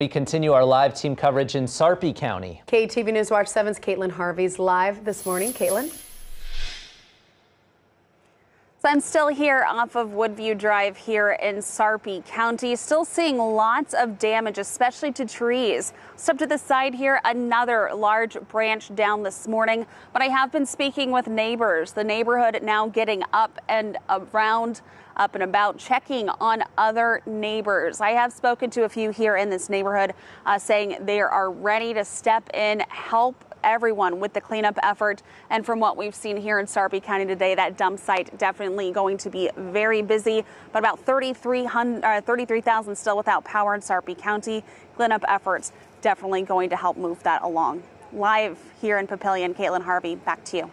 We continue our live team coverage in Sarpy County. KETV News Watch 7's Caitlin Harvey's live this morning. Caitlin? So I'm still here off of Woodview Drive here in Sarpy County. Still seeing lots of damage, especially to trees. Step to the side here, another large branch down this morning. But I have been speaking with neighbors. The neighborhood now getting up and around, up and about, checking on other neighbors. I have spoken to a few here in this neighborhood saying they are ready to step in, help everyone with the cleanup effort. And from what we've seen here in Sarpy County today, that dump site definitely going to be very busy, but about 33,000 still without power in Sarpy County. Cleanup efforts definitely going to help move that along. Live here in Papillion, Caitlin Harvey, back to you.